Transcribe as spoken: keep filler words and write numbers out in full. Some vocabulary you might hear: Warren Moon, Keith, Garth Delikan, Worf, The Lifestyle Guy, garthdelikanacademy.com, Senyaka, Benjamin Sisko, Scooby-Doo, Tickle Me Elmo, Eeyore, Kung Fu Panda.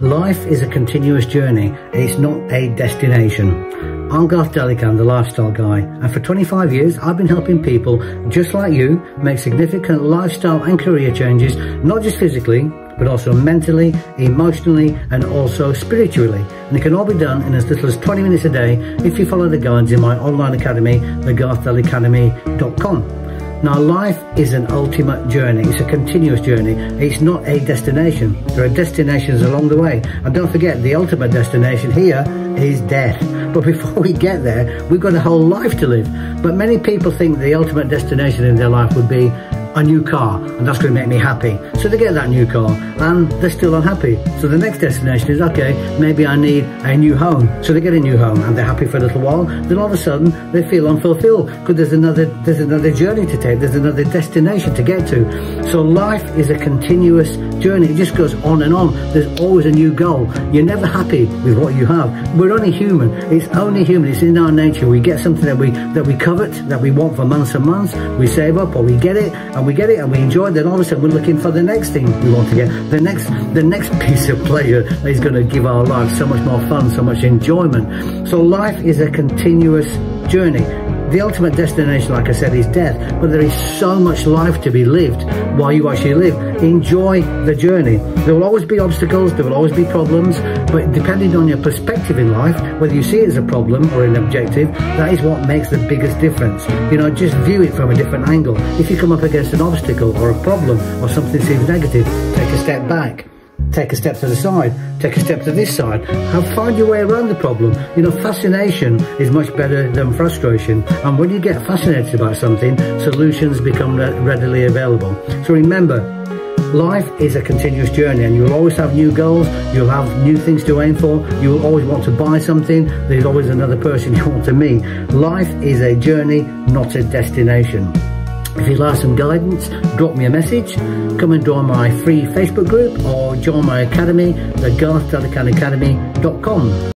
Life is a continuous journey, it's not a destination. I'm Garth Delikan, the Lifestyle Guy, and for twenty-five years I've been helping people just like you make significant lifestyle and career changes, not just physically, but also mentally, emotionally, and also spiritually. And it can all be done in as little as twenty minutes a day if you follow the guides in my online academy, the garth del academy dot com. Now, life is an ultimate journey, it's a continuous journey, it's not a destination. There are destinations along the way, and don't forget, the ultimate destination here is death. But before we get there, we've got a whole life to live. But many people think the ultimate destination in their life would be a new car, and that's going to make me happy. So they get that new car and they're still unhappy. So the next destination is, okay, maybe I need a new home. So they get a new home and they're happy for a little while. Then all of a sudden they feel unfulfilled because there's another there's another journey to take, there's another destination to get to. So life is a continuous journey. It just goes on and on. There's always a new goal. You're never happy with what you have. We're only human. It's only human. It's in our nature. We get something that we that we covet, that we want for months and months. We save up or we get it and we get it and we enjoy it, then all of a sudden we're looking for the next thing we want to get, the next the next piece of pleasure that is going to give our life so much more fun, so much enjoyment. So life is a continuous journey. The ultimate destination, like I said, is death, but there is so much life to be lived while you actually live. Enjoy the journey. There will always be obstacles, there will always be problems, but depending on your perspective in life, whether you see it as a problem or an objective, that is what makes the biggest difference. You know, just view it from a different angle. If you come up against an obstacle or a problem or something seems negative, take a step back. Take a step to the side, take a step to this side, and find your way around the problem. You know, fascination is much better than frustration. And when you get fascinated about something, solutions become readily available. So remember, life is a continuous journey, and you'll always have new goals, you'll have new things to aim for, you'll always want to buy something, there's always another person you want to meet. Life is a journey, not a destination. If you'd like some guidance, drop me a message, come and join my free Facebook group or join my academy, the garth delikan academy dot com.